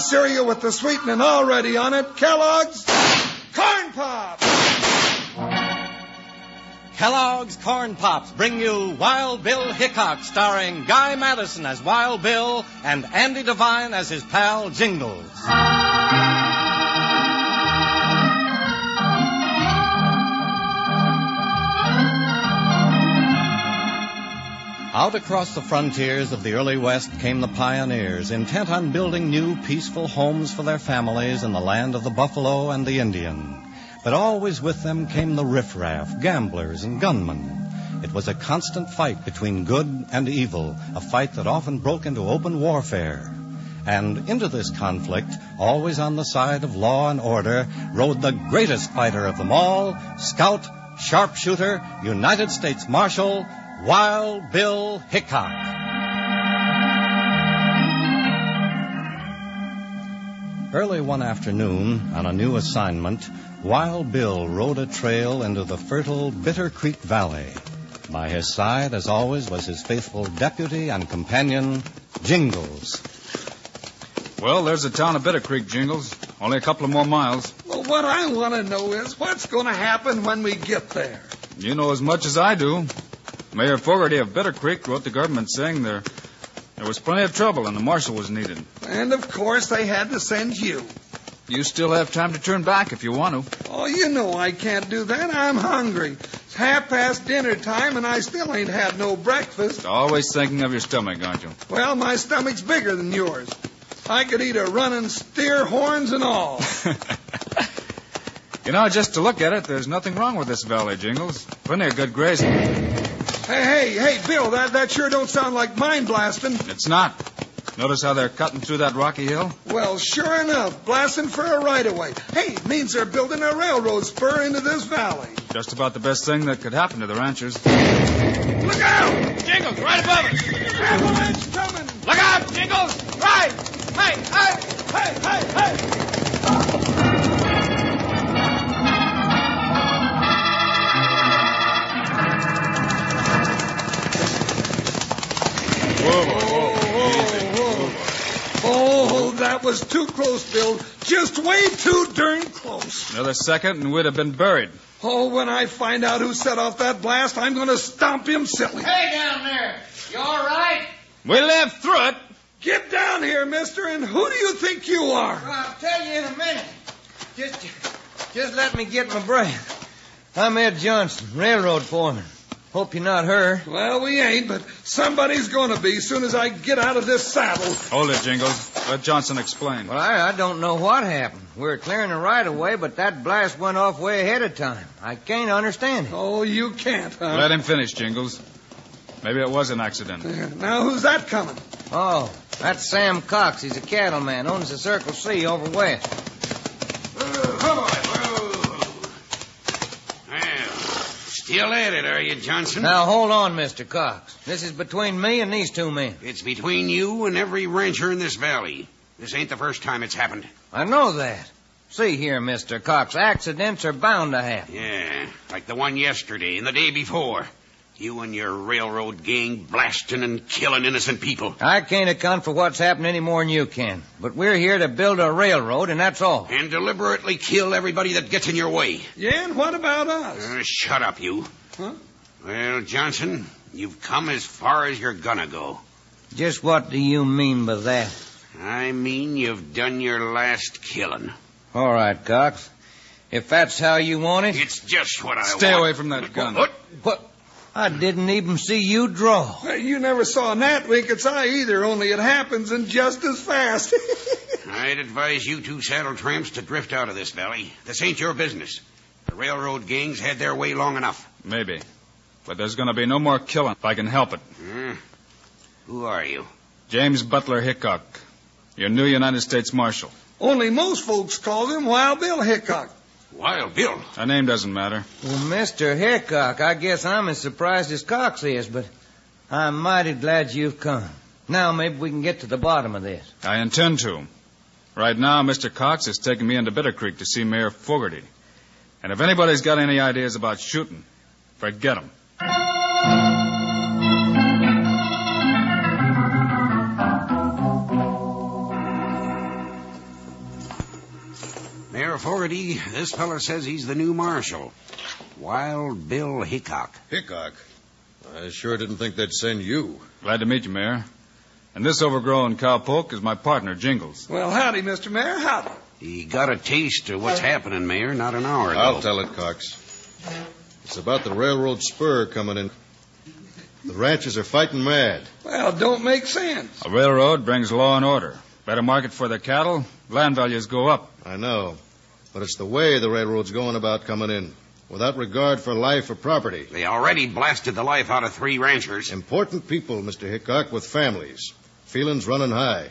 Cereal with the sweetening already on it, Kellogg's Corn Pops! Kellogg's Corn Pops bring you Wild Bill Hickok, starring Guy Madison as Wild Bill and Andy Devine as his pal Jingles. Out across the frontiers of the early West came the pioneers, intent on building new, peaceful homes for their families in the land of the buffalo and the Indian. But always with them came the riffraff, gamblers, and gunmen. It was a constant fight between good and evil, a fight that often broke into open warfare. And into this conflict, always on the side of law and order, rode the greatest fighter of them all, scout, sharpshooter, United States Marshal, Wild Bill Hickok. Early one afternoon, on a new assignment, Wild Bill rode a trail into the fertile Bitter Creek Valley. By his side, as always, was his faithful deputy and companion, Jingles. Well, there's the town of Bitter Creek, Jingles. Only a couple of more miles. Well, what I want to know is what's going to happen when we get there. You know as much as I do. Mayor Fogarty of Bitter Creek wrote the government saying there was plenty of trouble and the marshal was needed. And, of course, they had to send you. You still have time to turn back if you want to. Oh, you know I can't do that. I'm hungry. It's 1:30 dinner time, and I still ain't had no breakfast. Always thinking of your stomach, aren't you? Well, my stomach's bigger than yours. I could eat a running steer, horns and all. You know, just to look at it, there's nothing wrong with this valley, Jingles. Plenty of good grazing. Hey, Bill, that sure don't sound like mine blasting. It's not. Notice how they're cutting through that rocky hill? Well, sure enough, blasting for a right-of-way. Hey, it means they're building a railroad spur into this valley. Just about the best thing that could happen to the ranchers. Look out! Jingles, right above us! Avalanche coming! Look out, Jingles! Right! Hey! Whoa. Oh, that was too close, Bill. Just way too darn close. Another second and we'd have been buried. Oh, when I find out who set off that blast, I'm going to stomp him silly. Hey, down there. You all right? We lived through it. Get down here, mister, and who do you think you are? Well, I'll tell you in a minute. Just let me get my breath. I'm Ed Johnson, railroad foreman. Hope you're not her. Well, we ain't, but somebody's going to be as soon as I get out of this saddle. Hold it, Jingles. Let Johnson explain. Well, I don't know what happened. We were clearing the right-of-way, but that blast went off way ahead of time. I can't understand it. Oh, you can't, huh? Let him finish, Jingles. Maybe it was an accident. Now, who's that coming? Oh, that's Sam Cox. He's a cattleman. Owns the Circle C over west. Still at it, are you, Johnson? Now, hold on, Mr. Cox. This is between me and these two men. It's between you and every rancher in this valley. This ain't the first time it's happened. I know that. See here, Mr. Cox, accidents are bound to happen. Yeah, like the one yesterday and the day before. You and your railroad gang blasting and killing innocent people. I can't account for what's happened any more than you can. But we're here to build a railroad, and that's all. And deliberately kill everybody that gets in your way. Yeah, and what about us? Shut up, you. Huh? Well, Johnson, you've come as far as you're gonna go. Just what do you mean by that? I mean you've done your last killing. All right, Cox. If that's how you want it... It's just what I want. Stay away from that gun. What? I didn't even see you draw. Well, you never saw Nat Winkett's eye either, only it happens and just as fast. I'd advise you two saddle tramps to drift out of this valley. This ain't your business. The railroad gangs had their way long enough. Maybe. But there's going to be no more killing if I can help it. Who are you? James Butler Hickok, your new United States Marshal. Only most folks call him Wild Bill Hickok. Wild Bill? A name doesn't matter. Well, Mr. Hickok, I guess I'm as surprised as Cox is, but I'm mighty glad you've come. Now maybe we can get to the bottom of this. I intend to. Right now, Mr. Cox has taken me into Bitter Creek to see Mayor Fogarty. And if anybody's got any ideas about shooting, forget them. Mayor Fogarty, this feller says he's the new marshal. Wild Bill Hickok. Hickok? I sure didn't think they'd send you. Glad to meet you, Mayor. And this overgrown cowpoke is my partner, Jingles. Well, howdy, Mr. Mayor. Howdy. He got a taste of what's happening, Mayor, not an hour ago. I'll tell it, Cox. It's about the railroad spur coming in. The ranchers are fighting mad. Well, don't make sense. A railroad brings law and order. Better market for their cattle, land values go up. I know, but it's the way the railroad's going about coming in, without regard for life or property. They already blasted the life out of 3 ranchers. Important people, Mr. Hickok, with families. Feelings running high.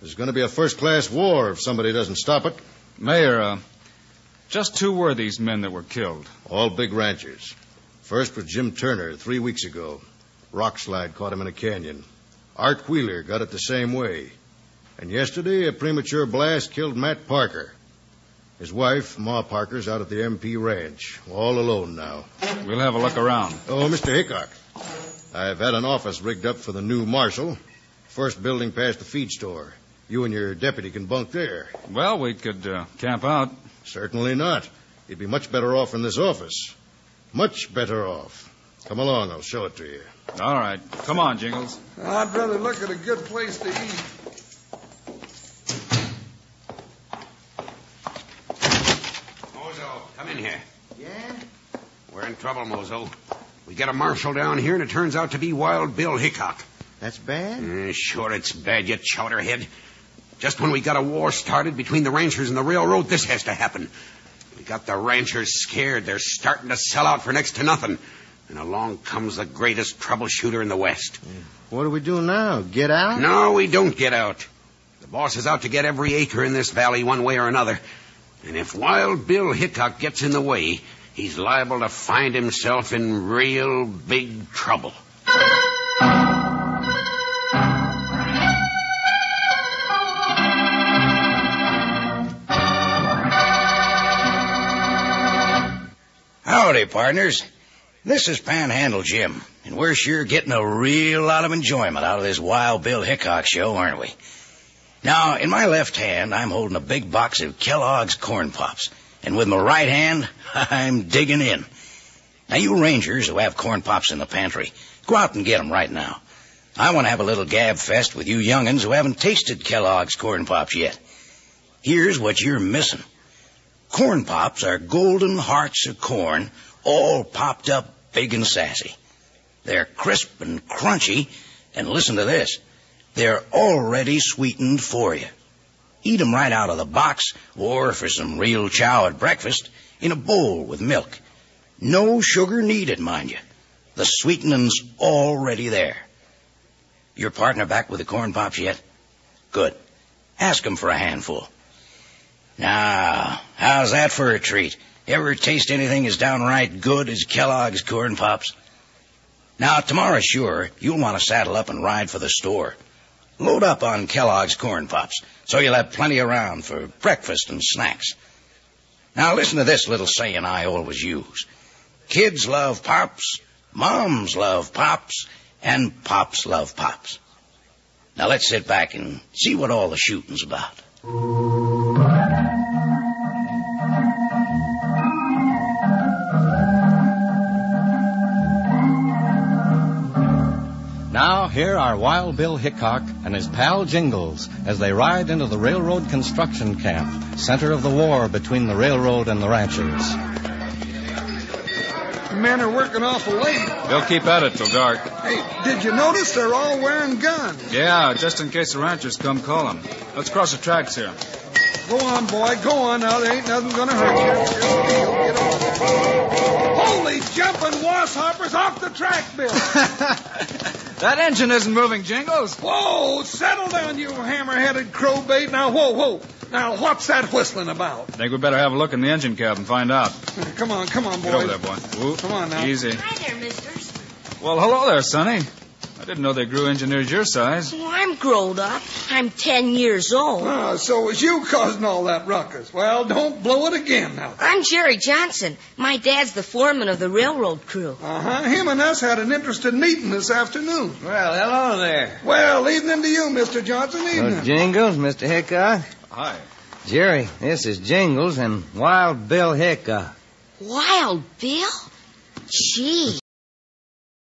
There's going to be a first-class war if somebody doesn't stop it. Mayor, just who were these men that were killed? All big ranchers. First was Jim Turner 3 weeks ago. Rock slide caught him in a canyon. Art Wheeler got it the same way. And yesterday, a premature blast killed Matt Parker. His wife, Ma Parker's out at the MP ranch, all alone now. We'll have a look around. Oh, Mr. Hickok, I've had an office rigged up for the new marshal. First building past the feed store. You and your deputy can bunk there. Well, we could camp out. Certainly not. You'd be much better off in this office. Much better off. Come along, I'll show it to you. All right. Come on, Jingles. I'd rather look at a good place to eat. Mozo, come in here. Yeah? We're in trouble, Mozo. We got a marshal down here, and it turns out to be Wild Bill Hickok. That's bad? Sure it's bad, you chowderhead. Just when we got a war started between the ranchers and the railroad, this has to happen. We got the ranchers scared. They're starting to sell out for next to nothing. And along comes the greatest troubleshooter in the West. What do we do now? Get out? No, we don't get out. The boss is out to get every acre in this valley one way or another. And if Wild Bill Hickok gets in the way, he's liable to find himself in real big trouble. Howdy, partners. This is Panhandle Jim, and we're sure getting a real lot of enjoyment out of this Wild Bill Hickok show, aren't we? Now, in my left hand, I'm holding a big box of Kellogg's Corn Pops, and with my right hand, I'm digging in. Now, you rangers who have Corn Pops in the pantry, go out and get them right now. I want to have a little gab fest with you young'uns who haven't tasted Kellogg's Corn Pops yet. Here's what you're missing. Corn Pops are golden hearts of corn, all popped up big and sassy. They're crisp and crunchy, and listen to this. They're already sweetened for you. Eat them right out of the box, or for some real chow at breakfast, in a bowl with milk. No sugar needed, mind you. The sweetening's already there. Your partner back with the Corn Pops yet? Good. Ask him for a handful. Now, how's that for a treat? Ever taste anything as downright good as Kellogg's Corn Pops? Now, tomorrow, sure, you'll want to saddle up and ride for the store. Load up on Kellogg's Corn Pops, so you'll have plenty around for breakfast and snacks. Now, listen to this little saying I always use. Kids love Pops, moms love Pops, and Pops love Pops. Now, let's sit back and see what all the shooting's about. Now, here are Wild Bill Hickok and his pal Jingles as they ride into the railroad construction camp, center of the war between the railroad and the ranchers. The men are working awful late. They'll keep at it till dark. Hey, did you notice they're all wearing guns? Yeah, just in case the ranchers come calling. Let's cross the tracks here. Go on, boy, go on. Now, there ain't nothing going to hurt you. Get off. Holy jumping wasshoppers off the track, Bill. That engine isn't moving, Jingles. Whoa, settle down, you hammer-headed crowbait. Now, whoa. Now, what's that whistling about? I think we better have a look in the engine cab and find out. Come on, boys. Get over there, boy. Ooh, come on now. Easy. Hi there, misters. Well, hello there, Sonny. I didn't know they grew engineers your size. Well, I'm grown up. I'm 10 years old. So it was you causing all that ruckus. Well, don't blow it again now. I'm Jerry Johnson. My dad's the foreman of the railroad crew. Him and us had an interesting meeting this afternoon. Well, hello there. Well, evening to you, Mr. Johnson. Evening. Jingles, Mr. Hickok. Hi. Jerry, this is Jingles and Wild Bill Hickok. Wild Bill? Gee,